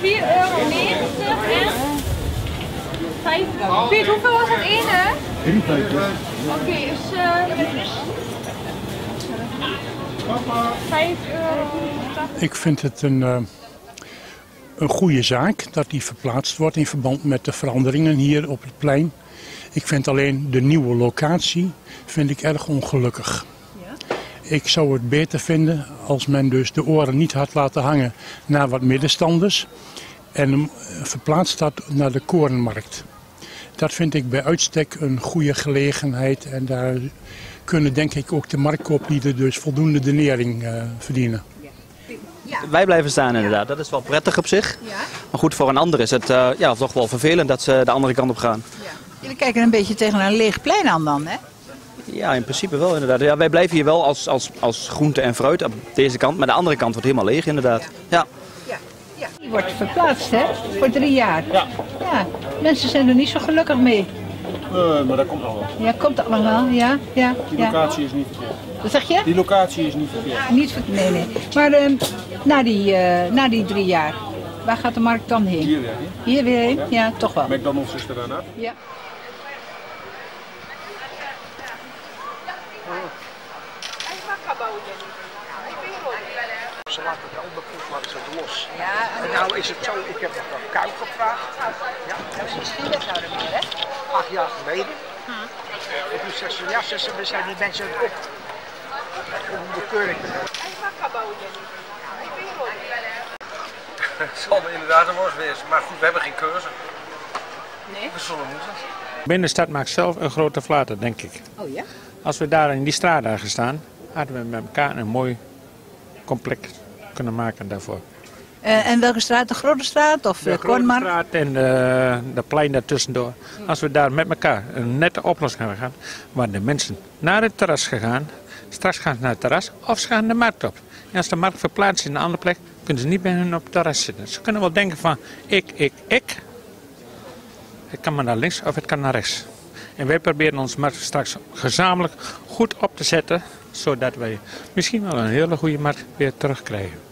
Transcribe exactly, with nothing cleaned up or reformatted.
vier euro negentig en vijf euro. Piet, hoeveel was dat in, hè? drieënvijftig. Oké, dus vijf euro. Ik vind het een, uh, een goede zaak dat die verplaatst wordt in verband met de veranderingen hier op het plein. Ik vind alleen de nieuwe locatie vind ik erg ongelukkig. Ik zou het beter vinden als men dus de oren niet had laten hangen naar wat middenstanders en verplaatst had naar de Koornmarkt. Dat vind ik bij uitstek een goede gelegenheid en daar kunnen denk ik ook de marktkooplieden dus voldoende de nering uh, verdienen. Ja. Wij blijven staan inderdaad, dat is wel prettig op zich. Ja. Maar goed, voor een ander is het uh, ja, toch wel vervelend dat ze de andere kant op gaan. Ja. Jullie kijken een beetje tegen een leeg plein aan dan, hè? Ja, in principe wel inderdaad. Ja, wij blijven hier wel als, als, als groente en fruit op deze kant, maar de andere kant wordt helemaal leeg inderdaad. Ja. Ja. Ja. Die wordt verplaatst, hè? Voor drie jaar. Ja. Ja. Mensen zijn er niet zo gelukkig mee. Nee, maar dat komt allemaal. Ja, komt allemaal. Ja, ja. Die locatie is niet verkeerd. Wat zeg je? Die locatie is niet verkeerd. Niet verkeerd. Nee, nee. Maar uh, na, die, uh, na die drie jaar, waar gaat de markt dan heen? Hier weer heen. Hier weer heen? Ja, ja toch wel. McDonald's is er daarna. Ja. Ze laten de onderproef laten ze het los. Ja, en nou is het zo, ik heb nog een kuip gevraagd. Ja, dat is misschien dat nou ermee, hè? Acht jaar geleden. En toen zei ze, ja, we zijn die mensen op. Om de keuring te doen. Het zal inderdaad een worst wezen, maar goed, we hebben geen keuze. Nee? We zullen moeten. Binnenstad maakt zelf een grote flater, denk ik. Oh ja? Als we daar in die straat hadden gestaan, hadden we met elkaar een mooi complex kunnen maken daarvoor. Uh, en welke straat? De Grote Straat of de, de Koornmarkt? De Grote Straat en de, de plein daartussendoor. Als we daar met elkaar een nette oplossing hadden gehad, waren de mensen naar het terras gegaan, straks gaan ze naar het terras of ze gaan de markt op. En als de markt verplaatst is in een andere plek, kunnen ze niet bij hun op het terras zitten. Ze kunnen wel denken van ik, ik, ik. Het kan maar naar links of het kan naar rechts. En wij proberen ons markt straks gezamenlijk goed op te zetten, zodat wij misschien wel een hele goede markt weer terugkrijgen.